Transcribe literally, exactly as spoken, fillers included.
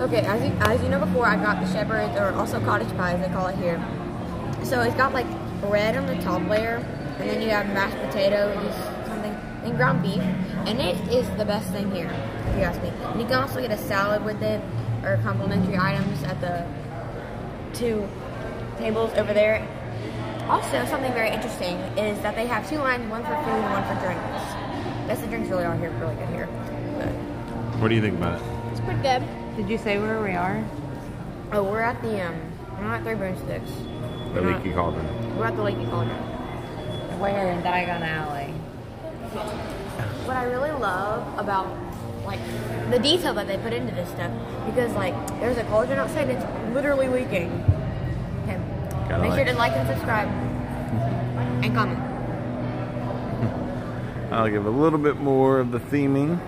Okay, as you, as you know before, I got the shepherd's, or also cottage pie as they call it here. So it's got like bread on the top layer, and then you have mashed potatoes, something, and ground beef. And it is the best thing here, if you ask me. And you can also get a salad with it, or complimentary items at the two tables over there. Also, something very interesting is that they have two lines, one for food and one for drinks. That's the drinks really are here, really good here. But what do you think about it? It's pretty good. Did you say where we are? Oh, we're at the, um, we're not at Three Broomsticks. The we're Leaky Cauldron. We're at the Leaky Cauldron. Where in Diagon Alley? What I really love about, like, the detail that they put into this stuff, because, like, there's a cauldron outside and it's literally leaking. Okay. Gotta Make like. sure to like and subscribe. And comment. I'll give a little bit more of the theming.